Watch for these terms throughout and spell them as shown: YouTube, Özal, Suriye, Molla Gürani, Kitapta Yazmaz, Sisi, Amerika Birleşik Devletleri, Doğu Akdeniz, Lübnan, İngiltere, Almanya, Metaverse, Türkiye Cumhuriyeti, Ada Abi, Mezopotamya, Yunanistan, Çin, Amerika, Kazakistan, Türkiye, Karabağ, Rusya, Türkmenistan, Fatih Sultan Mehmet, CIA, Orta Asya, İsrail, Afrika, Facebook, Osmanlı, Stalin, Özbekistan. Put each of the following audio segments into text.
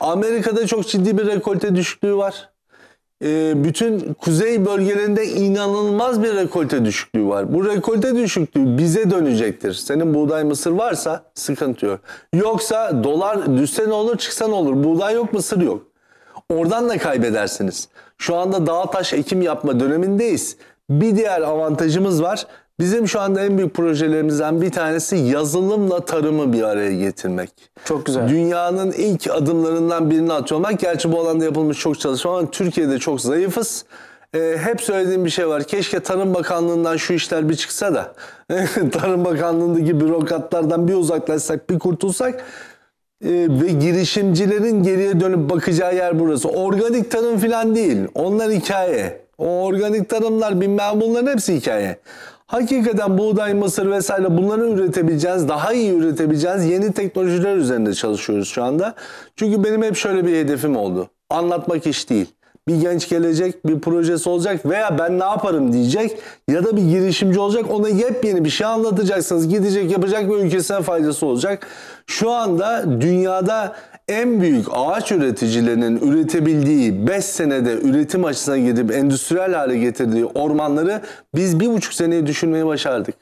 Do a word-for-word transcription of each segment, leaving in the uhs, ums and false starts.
Amerika'da çok ciddi bir rekolte düşüklüğü var. E, bütün kuzey bölgelerinde inanılmaz bir rekolte düşüklüğü var. Bu rekolte düşüklüğü bize dönecektir. Senin buğday, mısır varsa sıkıntı yok. Yoksa dolar düşse ne olur, çıksa ne olur? Buğday yok, mısır yok. Oradan da kaybedersiniz. Şu anda dağ taş ekim yapma dönemindeyiz. Bir diğer avantajımız var. Bizim şu anda en büyük projelerimizden bir tanesi yazılımla tarımı bir araya getirmek. Çok güzel. Dünyanın ilk adımlarından birini atıyor olmak. Gerçi bu alanda yapılmış çok çalışma ama Türkiye'de çok zayıfız. Ee, hep söylediğim bir şey var. Keşke Tarım Bakanlığı'ndan şu işler bir çıksa da Tarım Bakanlığı'ndaki bürokratlardan bir uzaklaşsak, bir kurtulsak. Ee, ve girişimcilerin geriye dönüp bakacağı yer burası. Organik tarım falan değil. Onlar hikaye. O organik tarımlar, bilmem, bunların hepsi hikaye. Hakikaten buğday, mısır vesaire bunları üretebileceğiz, daha iyi üretebileceğiz yeni teknolojiler üzerinde çalışıyoruz şu anda. Çünkü benim hep şöyle bir hedefim oldu. Anlatmak iş değil. Bir genç gelecek, bir projesi olacak veya ben ne yaparım diyecek ya da bir girişimci olacak. Ona yepyeni bir şey anlatacaksınız. Gidecek, yapacak ve ülkesine faydası olacak. Şu anda dünyada en büyük ağaç üreticilerinin üretebildiği beş senede üretim açısına gidip endüstriyel hale getirdiği ormanları biz bir buçuk seneye düşürmeyi başardık.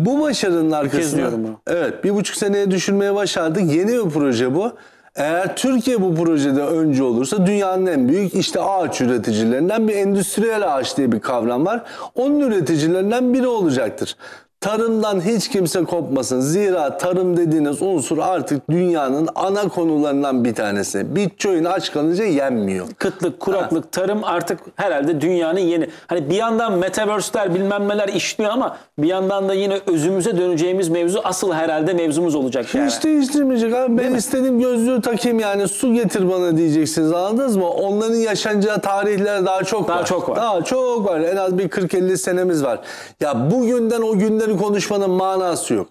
Bu başarının arkasında... Evet, bir buçuk seneye düşürmeyi başardık. Yeni bir proje bu. Eğer Türkiye bu projede öncü olursa dünyanın en büyük işte ağaç üreticilerinden bir endüstriyel ağaç diye bir kavram var. Onun üreticilerinden biri olacaktır. Tarımdan hiç kimse kopmasın. Zira tarım dediğiniz unsur artık dünyanın ana konularından bir tanesi. Bitcoin aç kalınca yenmiyor. Kıtlık, kuraklık, ha. tarım artık herhalde dünyanın yeni. Hani bir yandan metaverse'ler bilmem neler işliyor ama bir yandan da yine özümüze döneceğimiz mevzu asıl herhalde mevzumuz olacak. Yani. Hiç değiştirmeyecek abi. Ben istediğim gözlüğü takayım yani, su getir bana diyeceksiniz, anladınız mı? Onların yaşanacağı tarihler daha çok daha var. Daha çok var. Daha çok var. En az bir kırk elli senemiz var. Ya bugünden o günleri konuşmanın manası yok.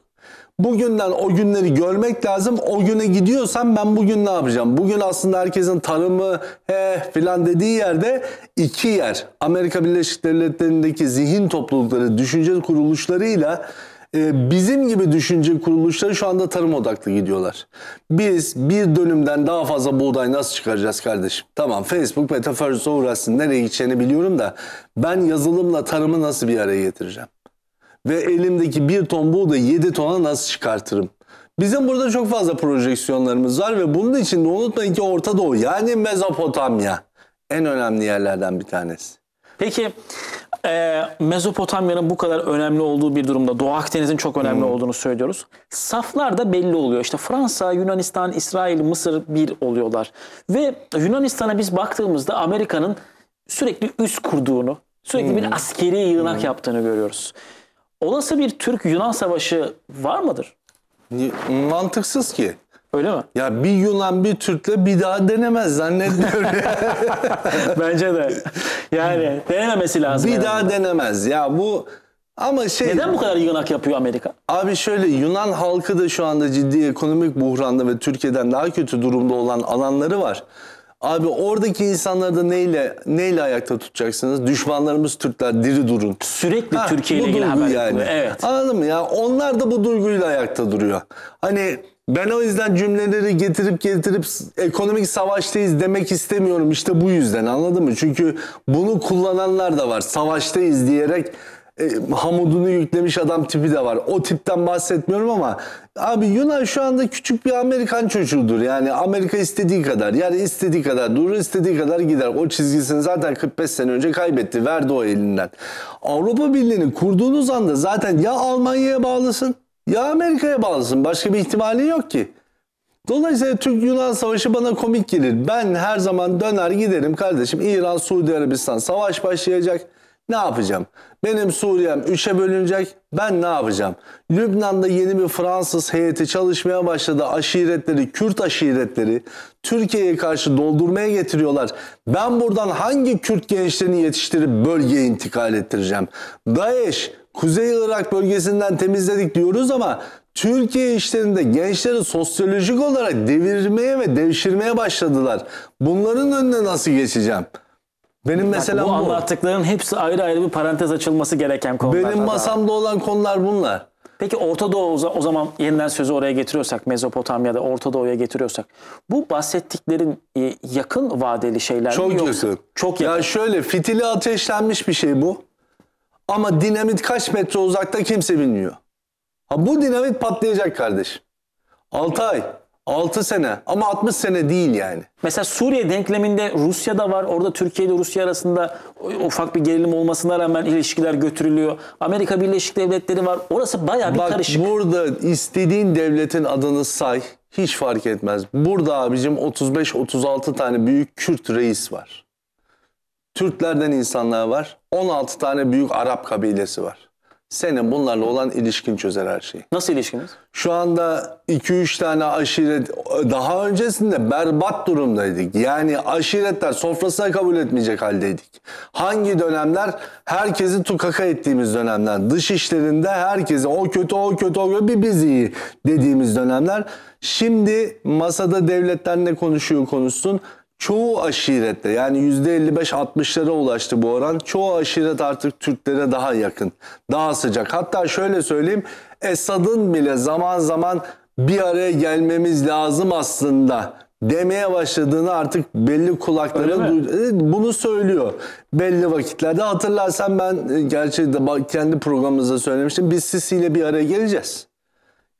Bugünden o günleri görmek lazım. O güne gidiyorsam ben bugün ne yapacağım? Bugün aslında herkesin tarımı he filan dediği yerde iki yer. Amerika Birleşik Devletleri'ndeki zihin toplulukları, düşünce kuruluşlarıyla bizim gibi düşünce kuruluşları şu anda tarım odaklı gidiyorlar. Biz bir dönümden daha fazla buğday nasıl çıkaracağız kardeşim? Tamam, Facebook Metaverse'e uğraşsın, nereye gideceğini biliyorum da ben yazılımla tarımı nasıl bir araya getireceğim? Ve elimdeki bir ton buğdayı yedi tona nasıl çıkartırım? Bizim burada çok fazla projeksiyonlarımız var ve bunun için de unutmayın ki Orta Doğu, yani Mezopotamya en önemli yerlerden bir tanesi. Peki e, Mezopotamya'nın bu kadar önemli olduğu bir durumda Doğu Akdeniz'in çok önemli hmm. olduğunu söylüyoruz. Saflar da belli oluyor. İşte Fransa, Yunanistan, İsrail, Mısır bir oluyorlar. Ve Yunanistan'a biz baktığımızda Amerika'nın sürekli üs kurduğunu, sürekli hmm. bir askeri yığınak hmm. yaptığını görüyoruz. Olası bir Türk-Yunan savaşı var mıdır? Mantıksız ki. Öyle mi? Ya bir Yunan bir Türk'le bir daha denemez zannetmiyorum. Bence de. Yani denememesi lazım. Bir yani. daha denemez. Ya bu ama şey... Neden bu kadar yığınak yapıyor Amerika? Abi şöyle, Yunan halkı da şu anda ciddi ekonomik buhranda ve Türkiye'den daha kötü durumda olan alanları var. Abi oradaki insanları da neyle neyle ayakta tutacaksınız? Düşmanlarımız Türkler, diri durun. Sürekli ha, Türkiye ile ilgili haber yani. Evet. Anladın mı ya? Onlar da bu duyguyla ayakta duruyor. Hani ben o yüzden cümleleri getirip getirip ekonomik savaştayız demek istemiyorum. İşte bu yüzden, anladın mı? Çünkü bunu kullananlar da var. Savaştayız diyerek e, hamudunu yüklemiş adam tipi de var. O tipten bahsetmiyorum ama... Abi Yunan şu anda küçük bir Amerikan çocuğudur. Yani Amerika istediği kadar, yani istediği kadar durur, istediği kadar gider. O çizgisini zaten kırk beş sene önce kaybetti, verdi o elinden. Avrupa Birliği'ni kurduğunuz anda zaten ya Almanya'ya bağlısın ya Amerika'ya bağlısın. Başka bir ihtimali yok ki. Dolayısıyla Türk-Yunan savaşı bana komik gelir. Ben her zaman döner giderim kardeşim. İran, Suudi Arabistan savaş başlayacak. Ne yapacağım? Benim Suriye'm üçe bölünecek. Ben ne yapacağım? Lübnan'da yeni bir Fransız heyeti çalışmaya başladı. Aşiretleri, Kürt aşiretleri Türkiye'ye karşı doldurmaya getiriyorlar. Ben buradan hangi Kürt gençlerini yetiştirip bölgeye intikal ettireceğim? DAEŞ, Kuzey Irak bölgesinden temizledik diyoruz ama Türkiye işlerinde gençleri sosyolojik olarak devirmeye ve devşirmeye başladılar. Bunların önüne nasıl geçeceğim? Benim mesela bu, bu anlattıkların hepsi ayrı ayrı bir parantez açılması gereken konular. Benim masamda olan konular bunlar. Peki Orta Doğu, o zaman yeniden sözü oraya getiriyorsak, Mezopotamya'da, Orta Doğu'ya getiriyorsak, bu bahsettiklerin yakın vadeli şeyler çok mi yakın. Yoksa? Çok yakın. Ya şöyle, fitili ateşlenmiş bir şey bu. Ama dinamit kaç metre uzakta kimse bilmiyor. Ha, bu dinamit patlayacak kardeşim. altı ay, altı sene ama altmış sene değil yani. Mesela Suriye denkleminde Rusya da var. Orada Türkiye ile Rusya arasında ufak bir gerilim olmasına rağmen ilişkiler götürülüyor. Amerika Birleşik Devletleri var. Orası bayağı bir Bak, karışık. Bak burada istediğin devletin adını say. Hiç fark etmez. Burada abicim otuz beş otuz altı tane büyük Kürt reis var. Türklerden insanlar var. on altı tane büyük Arap kabilesi var. Senin bunlarla olan ilişkin çözer her şeyi. Nasıl ilişkiniz? Şu anda iki üç tane aşiret, daha öncesinde berbat durumdaydık. Yani aşiretler sofrasına kabul etmeyecek haldeydik. Hangi dönemler? Herkesi tukaka ettiğimiz dönemler. Dış işlerinde herkesi o kötü, o kötü, o kötü, bir biz iyi dediğimiz dönemler. Şimdi masada devletler ne konuşuyor konuşsun. Çoğu aşirette, yani yüzde elli beş altmışlara ulaştı bu oran. Çoğu aşiret artık Türklere daha yakın, daha sıcak. Hatta şöyle söyleyeyim, Esad'ın bile zaman zaman bir araya gelmemiz lazım aslında demeye başladığını artık belli kulaklara bunu söylüyor. Belli vakitlerde, hatırlarsan ben gerçekten kendi programımızda söylemiştim, biz Sisi ile bir araya geleceğiz.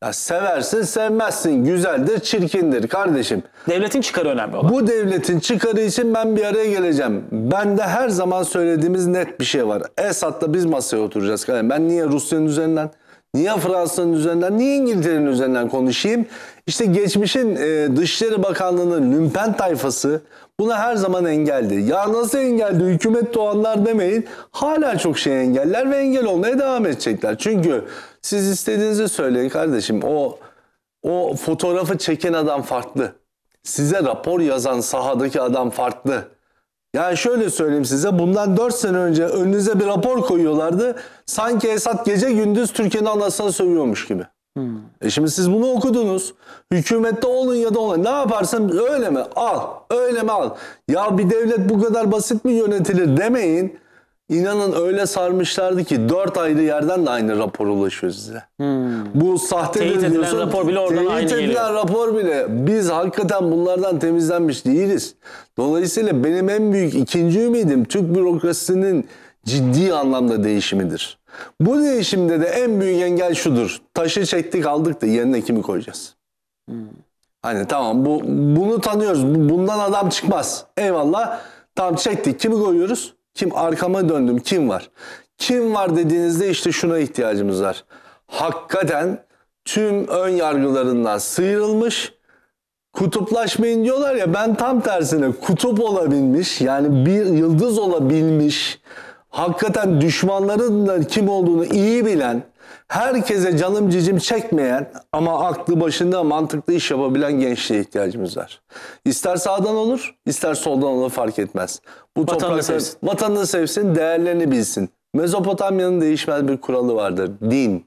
Ya seversin sevmezsin, güzeldir çirkindir kardeşim. Devletin çıkarı önemli olan. Bu devletin çıkarı için ben bir araya geleceğim. Ben de her zaman söylediğimiz net bir şey var. Esad'la biz masaya oturacağız. Ben niye Rusya'nın üzerinden, niye Fransa'nın üzerinden, niye İngiltere'nin üzerinden konuşayım? İşte geçmişin e, Dışişleri Bakanlığı'nın lümpen tayfası buna her zaman engeldi. Ya nasıl engeldi? Hükümet doğanlar demeyin. Hala çok şey engeller ve engel olmaya devam edecekler. Çünkü siz istediğinizi söyleyin kardeşim. O o fotoğrafı çeken adam farklı. Size rapor yazan sahadaki adam farklı. Yani şöyle söyleyeyim size, bundan dört sene önce önünüze bir rapor koyuyorlardı. Sanki Esad gece gündüz Türkiye'nin anasını sövüyormuş gibi. Hmm. E şimdi siz bunu okudunuz. Hükümette olun ya da olun. Ne yaparsın? Öyle mi? Al. Öyle mi? Al. Ya bir devlet bu kadar basit mi yönetilir demeyin. İnanın öyle sarmışlardı ki dört ayrı yerden de aynı rapor ulaşıyor size. Hmm. Bu sahte teyit edilen rapor bile oradan aynı geliyor. Teyit edilen rapor bile. Biz hakikaten bunlardan temizlenmiş değiliz. Dolayısıyla benim en büyük ikinci ümidim Türk bürokrasisinin ciddi anlamda değişimidir. Bu değişimde de en büyük engel şudur. Taşı çektik aldık da yerine kimi koyacağız? Hmm. Hani tamam bu, bunu tanıyoruz. Bundan adam çıkmaz. Eyvallah. Tamam çektik. Kimi koyuyoruz? Kim? Arkama döndüm. Kim var? Kim var dediğinizde işte şuna ihtiyacımız var. Hakikaten tüm ön yargılarından sıyrılmış, kutuplaşmayın diyorlar ya, ben tam tersine kutup olabilmiş, yani bir yıldız olabilmiş, hakikaten düşmanların da kim olduğunu iyi bilen, herkese canım cicim çekmeyen ama aklı başında mantıklı iş yapabilen gençliğe ihtiyacımız var. İster sağdan olur, ister soldan olur, fark etmez. Bu vatanını sevsin. Vatanını sevsin, değerlerini bilsin. Mezopotamya'nın değişmez bir kuralı vardır. Din.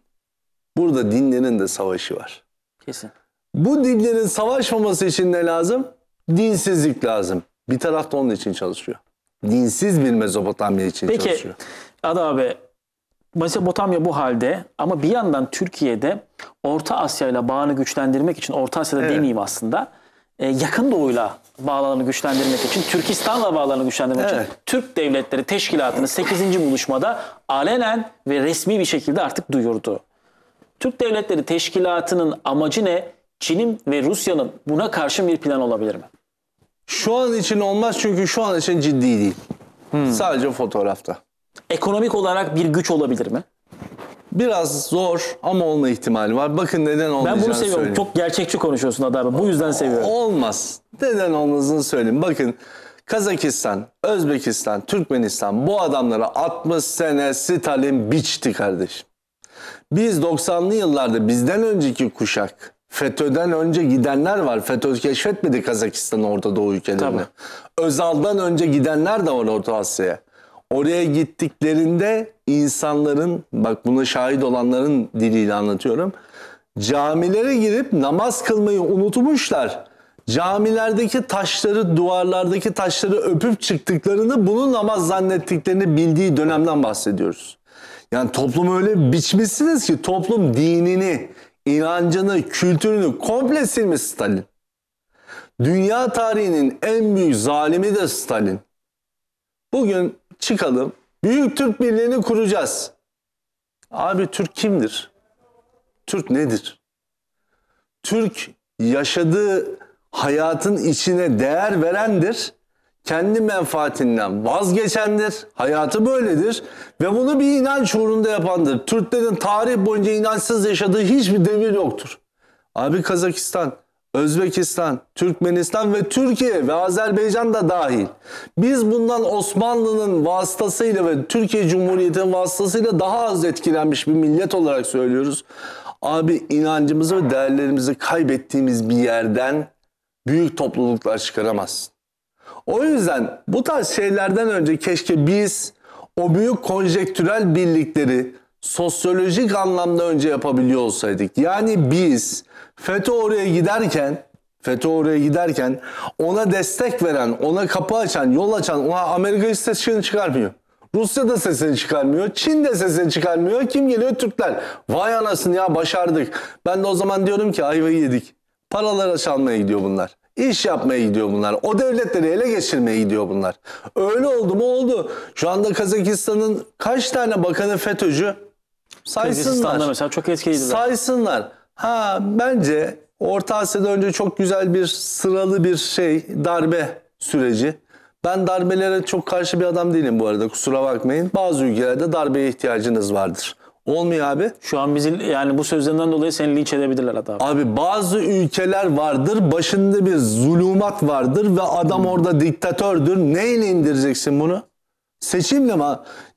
Burada dinlerin de savaşı var. Kesin. Bu dinlerin savaşmaması için ne lazım? Dinsizlik lazım. Bir taraf da onun için çalışıyor. Dinsiz bir Mezopotamya için Peki, çalışıyor. Peki Ada abi, Mezopotamya bu halde ama bir yandan Türkiye'de Orta Asya ile bağını güçlendirmek için, Orta Asya'da evet. demeyeyim aslında, Yakın Doğu'yla bağlarını güçlendirmek için, Türkistan'la bağlarını güçlendirmek evet. için Türk Devletleri Teşkilatı'nın sekizinci buluşmada alenen ve resmi bir şekilde artık duyurdu. Türk Devletleri Teşkilatı'nın amacı ne? Çin'in ve Rusya'nın buna karşı bir plan olabilir mi? Şu an için olmaz çünkü şu an için ciddi değil. Hmm. Sadece fotoğrafta. Ekonomik olarak bir güç olabilir mi? Biraz zor ama olma ihtimali var. Bakın neden olmayacağını söyleyeyim. Ben bunu seviyorum. Söyleyeyim. Çok gerçekçi konuşuyorsun Adar abi. Bu yüzden seviyorum. Olmaz. Neden olmazını söyleyeyim. Bakın Kazakistan, Özbekistan, Türkmenistan, bu adamlara altmış sene Stalin biçti kardeşim. Biz doksanlı yıllarda bizden önceki kuşak, FETÖ'den önce gidenler var. FETÖ keşfetmedi Kazakistan'ı, Orta Doğu ülkelerini. Tamam. Özal'dan önce gidenler de var Orta Asya'ya. Oraya gittiklerinde insanların, bak buna şahit olanların diliyle anlatıyorum, camilere girip namaz kılmayı unutmuşlar. Camilerdeki taşları, duvarlardaki taşları öpüp çıktıklarını, bunu namaz zannettiklerini bildiği dönemden bahsediyoruz. Yani toplumu öyle biçmişsiniz ki toplum dinini, inancını, kültürünü komple silmiş Stalin. Dünya tarihinin en büyük zalimi de Stalin. Bugün çıkalım, Büyük Türk Birliği'ni kuracağız. Abi Türk kimdir? Türk nedir? Türk yaşadığı hayatın içine değer verendir. Kendi menfaatinden vazgeçendir. Hayatı böyledir. Ve bunu bir inanç uğrunda yapandır. Türklerin tarih boyunca inançsız yaşadığı hiçbir devir yoktur. Abi Kazakistan, Özbekistan, Türkmenistan ve Türkiye ve Azerbaycan da dahil. Biz bundan Osmanlı'nın vasıtasıyla ve Türkiye Cumhuriyeti'nin vasıtasıyla daha az etkilenmiş bir millet olarak söylüyoruz. Abi inancımızı ve değerlerimizi kaybettiğimiz bir yerden büyük topluluklar çıkaramazsın. O yüzden bu tarz şeylerden önce keşke biz o büyük konjektürel birlikleri sosyolojik anlamda önce yapabiliyor olsaydık. Yani biz FETÖ oraya giderken, FETÖ oraya giderken ona destek veren, ona kapı açan, yol açan, ona Amerika hiç sesini çıkarmıyor. Rusya da sesini çıkarmıyor. Çin de sesini çıkarmıyor. Kim geliyor? Türkler. Vay anasını ya, başardık. Ben de o zaman diyorum ki ayvayı yedik. Paralara çalmaya gidiyor bunlar. İş yapmaya gidiyor bunlar. O devletleri ele geçirmeye gidiyor bunlar. Öyle oldu mu? Oldu. Şu anda Kazakistan'ın kaç tane bakanı FETÖ'cü? Saysınlar. Kazakistan'da mesela çok etkiliydiler. Saysınlar. Ha, bence Orta Asya'da önce çok güzel bir sıralı bir şey, darbe süreci. Ben darbelere çok karşı bir adam değilim bu arada. Kusura bakmayın. Bazı ülkelerde darbeye ihtiyacınız vardır. Olmuyor abi. Şu an bizi yani bu sözlerinden dolayı seni linç edebilirler hatta. Abi. abi bazı ülkeler vardır. Başında bir zulümat vardır ve adam orada diktatördür. Neyle indireceksin bunu? Seçimle mi?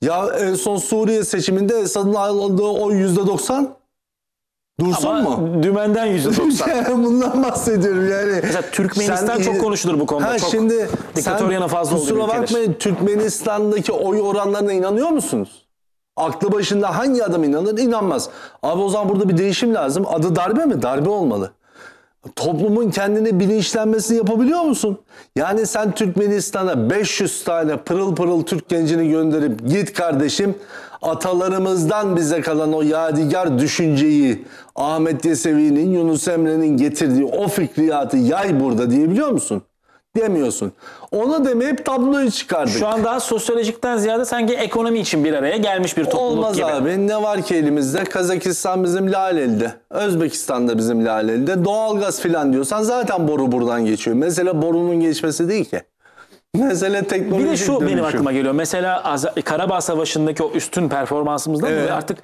Ya en son Suriye seçiminde Esad'ın aldığı oy yüzde doksan. Dursun ama mu? Dümenden yüzde doksan. Yani bundan bahsediyorum yani. Mesela Türkmenistan sen, çok konuşulur bu konuda. Ha, çok şimdi diktatöryana fazla oluyor. Kusura bakmayın, Türkmenistan'daki oy oranlarına inanıyor musunuz? Aklı başında hangi adam inanır? İnanmaz. Abi o zaman burada bir değişim lazım. Adı darbe mi? Darbe olmalı. Toplumun kendine bilinçlenmesini yapabiliyor musun? Yani sen Türkmenistan'a beş yüz tane pırıl pırıl Türk gencini gönderip git kardeşim, atalarımızdan bize kalan o yadigar düşünceyi, Ahmet Yesevi'nin, Yunus Emre'nin getirdiği o fikriyatı yay burada diyebiliyor musun? Demiyorsun. Onu demeyip tabloyu çıkardık. Şu an daha sosyolojikten ziyade sanki ekonomi için bir araya gelmiş bir topluluk Olmaz gibi. Olmaz abi. Ne var ki elimizde? Kazakistan bizim lale elde. Özbekistan da bizim lale elde. Doğalgaz filan diyorsan zaten boru buradan geçiyor. Mesela borunun geçmesi değil ki. Mesela teknolojik. Bir de şu dönüşüm benim aklıma geliyor. Mesela Karabağ Savaşı'ndaki o üstün performansımızdan evet. artık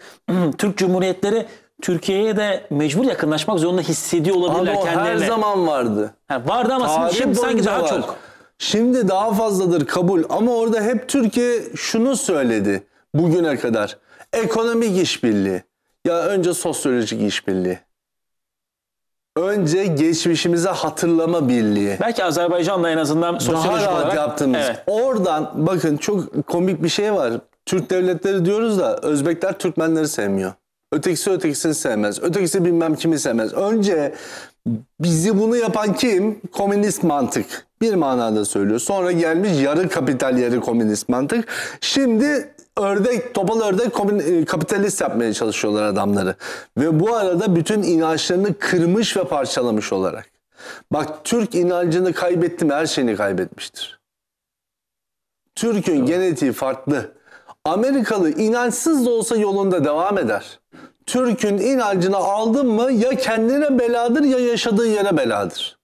Türk Cumhuriyetleri Türkiye'ye de mecbur yakınlaşmak zorunda hissediyor olabilirler ama kendilerine. Her zaman vardı. Ha, vardı ama Tarih şimdi sanki daha var. çok. Şimdi daha fazladır kabul ama orada hep Türkiye şunu söyledi bugüne kadar. Ekonomik işbirliği. Ya önce sosyolojik işbirliği. Önce geçmişimize hatırlama birliği. Belki Azerbaycan'la en azından sosyolojik olarak. Daha rahat yaptığımız. Evet. Oradan bakın çok komik bir şey var. Türk devletleri diyoruz da Özbekler Türkmenleri sevmiyor. Ötekisi ötekisini sevmez. Ötekisi bilmem kimi sevmez. Önce bizi bunu yapan kim? Komünist mantık. Bir manada söylüyor. Sonra gelmiş yarı kapital yarı komünist mantık. Şimdi ördek, topal ördek kapitalist yapmaya çalışıyorlar adamları. Ve bu arada bütün inançlarını kırmış ve parçalamış olarak. Bak Türk inancını kaybetti mi her şeyini kaybetmiştir. Türk'ün genetiği farklı. Amerikalı inançsız da olsa yolunda devam eder. Türk'ün inancını aldın mı ya kendine beladır ya yaşadığı yere beladır.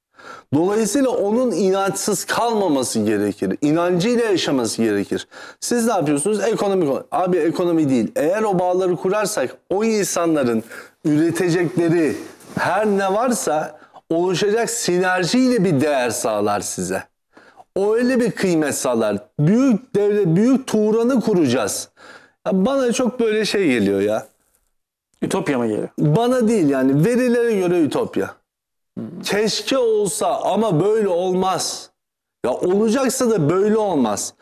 Dolayısıyla onun inançsız kalmaması gerekir. İnancıyla yaşaması gerekir. Siz ne yapıyorsunuz? Ekonomik. Abi ekonomi değil. Eğer o bağları kurarsak o insanların üretecekleri her ne varsa oluşacak sinerjiyle bir değer sağlar size. Öyle bir kıymet sağlar. Büyük devlet, büyük Turan'ı kuracağız. Ya bana çok böyle şey geliyor ya. Ütopya mı geliyor? Bana değil yani. Verilere göre ütopya. Hmm. Keşke olsa ama böyle olmaz. Ya olacaksa da böyle olmaz.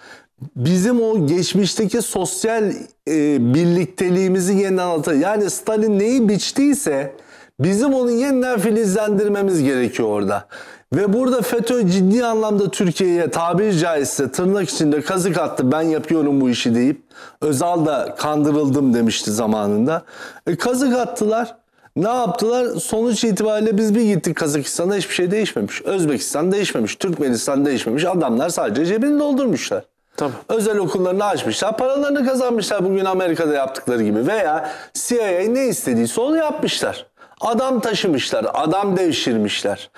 Bizim o geçmişteki sosyal e, birlikteliğimizi yeniden anlatıyor. Yani Stalin neyi biçtiyse bizim onu yeniden filizlendirmemiz gerekiyor orada. Ve burada FETÖ ciddi anlamda Türkiye'ye tabiri caizse tırnak içinde kazık attı, ben yapıyorum bu işi deyip, Özal da kandırıldım demişti zamanında. E, kazık attılar. Ne yaptılar? Sonuç itibariyle biz bir gittik Kazakistan'a, hiçbir şey değişmemiş. Özbekistan değişmemiş, Türkmenistan değişmemiş. Adamlar sadece cebini doldurmuşlar. Tabii. Özel okullarını açmışlar, paralarını kazanmışlar bugün Amerika'da yaptıkları gibi. Veya C I A ne istediyse onu yapmışlar. Adam taşımışlar, adam devşirmişler.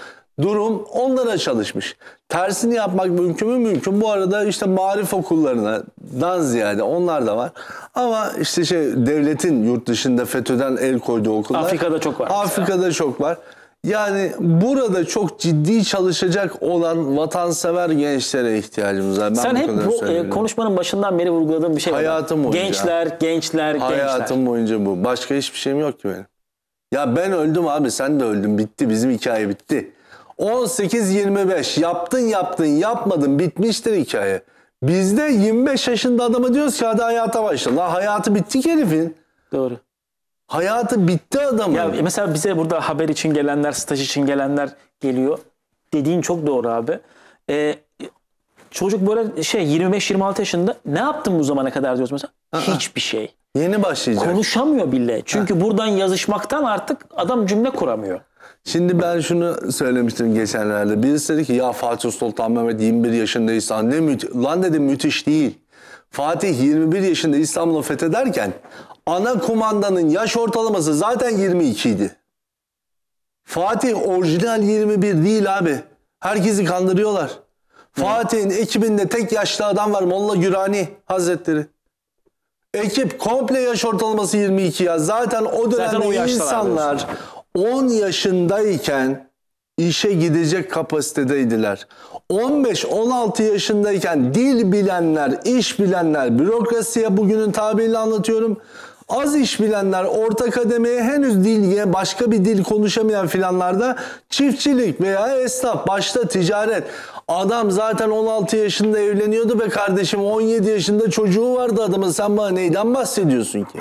Durum onlara çalışmış. Tersini yapmak mümkün mü? Mümkün. Bu arada işte marif okullarından ziyade onlar da var. Ama işte şey, devletin yurt dışında FETÖ'den el koyduğu okullar. Afrika'da çok var. Afrika'da ya. çok var. Yani burada çok ciddi çalışacak olan vatansever gençlere ihtiyacımız var. Ben Sen bu hep bu söylüyorum. Konuşmanın başından beri vurguladığın bir şey var. Hayatım boyunca. Gençler, gençler, Hayatım gençler. Hayatım boyunca bu. Başka hiçbir şeyim yok ki benim. Ya ben öldüm abi, sen de öldün. Bitti, bizim hikaye bitti. on sekiz yirmi beş yaptın yaptın yapmadın bitmiştir hikaye. Bizde yirmi beş yaşında adama diyoruz ki hadi hayata başla. La hayatı bitti ki herifin. Doğru. Hayatı bitti adamın. Ya mesela bize burada haber için gelenler, staj için gelenler geliyor. Dediğin çok doğru abi. Ee, çocuk böyle şey yirmi beş yirmi altı yaşında ne yaptın bu zamana kadar diyoruz mesela. Aha. Hiçbir şey. Yeni başlayacak. Konuşamıyor bile. Çünkü ha. buradan yazışmaktan artık adam cümle kuramıyor. Şimdi ben şunu söylemiştim geçenlerde. Birisi dedi ki ya Fatih Sultan Mehmet yirmi bir yaşında İslam. Ne müthiş. Lan dedim, müthiş değil. Fatih yirmi bir yaşında İstanbul'u fethederken ana kumandanın yaş ortalaması zaten yirmi iki idi. Fatih orijinal yirmi bir değil abi. Herkesi kandırıyorlar. Fatih'in ekibinde tek yaşlı adam var, Molla Gürani Hazretleri. Ekip komple yaş ortalaması yirmi iki ya. Zaten o dönemde zaten o insanlar... Diyorsun. on yaşındayken işe gidecek kapasitedeydiler. on beş on altı yaşındayken dil bilenler, iş bilenler, bürokrasiye bugünün tabiriyle anlatıyorum. Az iş bilenler, orta kademeye henüz dil, başka bir dil konuşamayan filanlarda çiftçilik veya esnaf, başta ticaret. Adam zaten on altı yaşında evleniyordu be kardeşim, on yedi yaşında çocuğu vardı adamın. Sen bana neyden bahsediyorsun ki?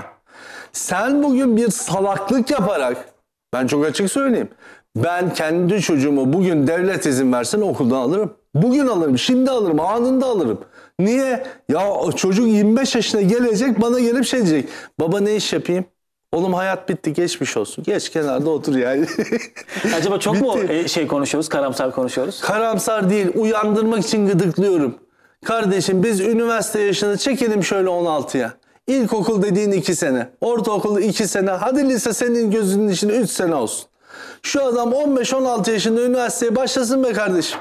Sen bugün bir salaklık yaparak... Ben çok açık söyleyeyim. Ben kendi çocuğumu bugün devlet izin versin okuldan alırım. Bugün alırım, şimdi alırım, anında alırım. Niye? Ya çocuk yirmi beş yaşına gelecek, bana gelip şey diyecek. Baba ne iş yapayım? Oğlum hayat bitti, geçmiş olsun. Geç kenarda otur yani. Acaba çok mu şey konuşuyoruz, karamsar konuşuyoruz? Karamsar değil, uyandırmak için gıdıklıyorum. Kardeşim biz üniversite yaşını çekelim şöyle on altıya. İlkokul dediğin iki sene, ortaokul iki sene, hadi lise senin gözünün içinde üç sene olsun. Şu adam on beş on altı yaşında üniversiteye başlasın be kardeşim.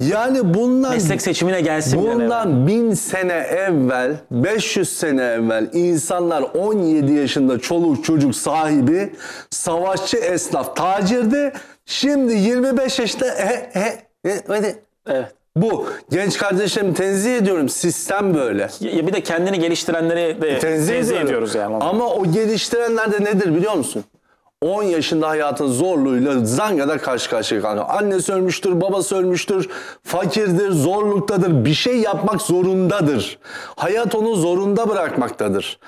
Yani bundan, meslek seçimine gelsin bundan bin sene evvel, beş yüz sene evvel insanlar on yedi yaşında çoluk çocuk sahibi, savaşçı, esnaf, tacirdi. Şimdi yirmi beş yaşında he he he hadi. Evet. Bu genç kardeşlerim, tenzih ediyorum, sistem böyle. Ya bir de kendini geliştirenleri de tenzih, tenzih ediyoruz yani. Onu. Ama o geliştirenler de nedir biliyor musun? on yaşında hayatın zorluğuyla zangada karşı karşıya kalıyor. Annesi ölmüştür, babası ölmüştür, fakirdir, zorluktadır, bir şey yapmak zorundadır. Hayat onu zorunda bırakmaktadır.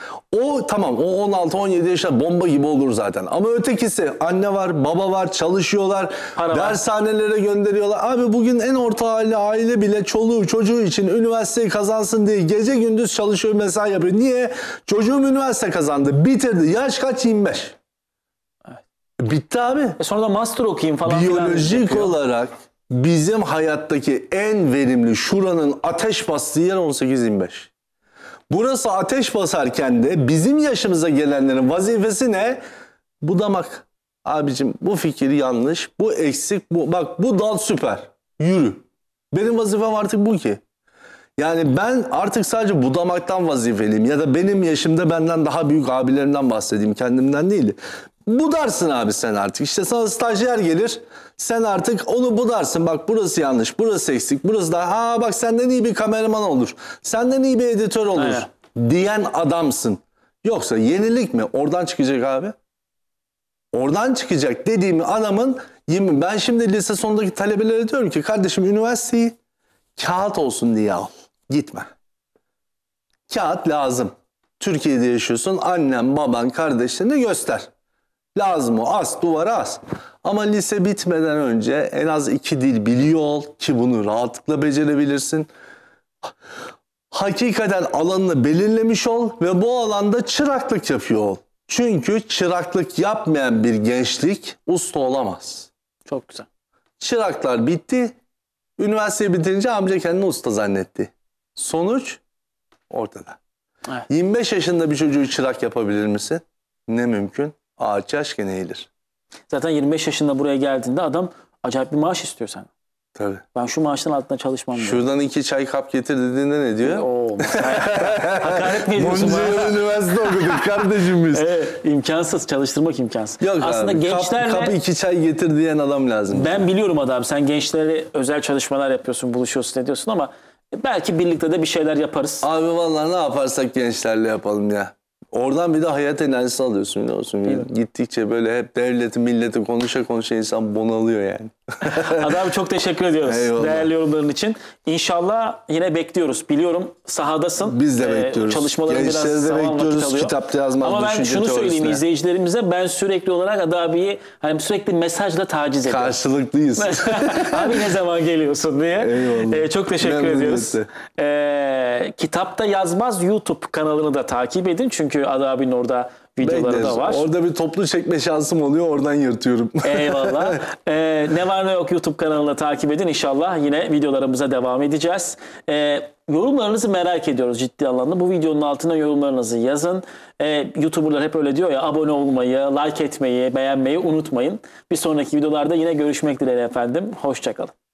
O tamam, o on altı on yedi yaşında bomba gibi olur zaten. Ama ötekisi anne var, baba var, çalışıyorlar, Para dershanelere var. gönderiyorlar. Abi bugün en orta aile, aile bile çoluğu çocuğu için üniversiteyi kazansın diye gece gündüz çalışıyor, mesai yapıyor. Niye? Çocuğum üniversite kazandı, bitirdi. Yaş kaç? yirmi beş. Bitti abi. E sonra da master okuyayım falan. Biyolojik falan olarak bizim hayattaki en verimli, şuranın ateş bastığı yer on sekiz yirmi beş. Burası ateş basarken de bizim yaşımıza gelenlerin vazifesi ne? Budamak. Abicim bu fikir yanlış, bu eksik, bu bak bu dal süper. Yürü. Benim vazifem artık bu ki. Yani ben artık sadece budamaktan vazifeliyim. Ya da benim yaşımda benden daha büyük abilerimden bahsedeyim, kendimden değil. Budarsın abi sen artık. İşte sana stajyer gelir. Sen artık onu budarsın. Bak burası yanlış, burası eksik, burası da. Ha bak senden iyi bir kameraman olur. Senden iyi bir editör olur. Aynen. Diyen adamsın. Yoksa yenilik mi? Oradan çıkacak abi. Oradan çıkacak dediğimi adamın yemin. Ben şimdi lise sondaki talebelere diyorum ki kardeşim üniversiteyi kağıt olsun diye al. Gitme. Kağıt lazım. Türkiye'de yaşıyorsun. Annen, baban, kardeşlerini göster. Lazım o. As, duvara as. Ama lise bitmeden önce en az iki dil biliyor ol ki bunu rahatlıkla becerebilirsin. Hakikaten alanını belirlemiş ol ve bu alanda çıraklık yapıyor ol. Çünkü çıraklık yapmayan bir gençlik usta olamaz. Çok güzel. Çıraklar bitti. Üniversiteyi bitirince amca kendini usta zannetti. Sonuç ortada. Evet. yirmi beş yaşında bir çocuğu çırak yapabilir misin? Ne mümkün? Ağaç yaşken eğilir. Zaten yirmi beş yaşında buraya geldiğinde adam acayip bir maaş istiyor senden. Tabii. Ben şu maaşın altında çalışmam. Şuradan iki çay kap getir dediğinde ne diyor? Oo, hakaret mi ediyorsun bana? Bunca üniversite okuduk kardeşim biz. Evet, imkansız, çalıştırmak imkansız. Yok aslında abi, gençlerle... kap, kap iki çay getir diyen adam lazım. Ben yani. Biliyorum adam, sen gençlere özel çalışmalar yapıyorsun, buluşuyorsun, ediyorsun ama belki birlikte de bir şeyler yaparız. Abi vallahi ne yaparsak gençlerle yapalım ya. Oradan bir de hayat enerjisi alıyorsun biliyor musun? Evet. Gittikçe böyle hep devleti milleti konuşa konuşa insan bunalıyor yani. Adam çok teşekkür ediyoruz. Eyvallah. Değerli yorumların için. İnşallah yine bekliyoruz. Biliyorum sahadasın. Biz de bekliyoruz. Ee, Çalışmaların biraz zaman bekliyoruz. Vakit kitapta yazman. Ama ben şunu söyleyeyim izleyicilerimize. Ben sürekli olarak Adabi'yi hani sürekli mesajla taciz ediyorum. Karşılıklıyız. Abi ne zaman geliyorsun diye. Eyvallah. Ee, çok teşekkür Memnun ediyoruz. Ee, kitapta yazmaz YouTube kanalını da takip edin. Çünkü Adabi'nin orada videoları Bekleriz. Da var. Orada bir toplu çekme şansım oluyor. Oradan yırtıyorum. Eyvallah. ee, ne var ne yok YouTube kanalını takip edin. İnşallah yine videolarımıza devam edeceğiz. Ee, yorumlarınızı merak ediyoruz ciddi anlamda. Bu videonun altına yorumlarınızı yazın. Ee, YouTuber'lar hep öyle diyor ya, abone olmayı, like etmeyi, beğenmeyi unutmayın. Bir sonraki videolarda yine görüşmek dileğiyle efendim. Hoşçakalın.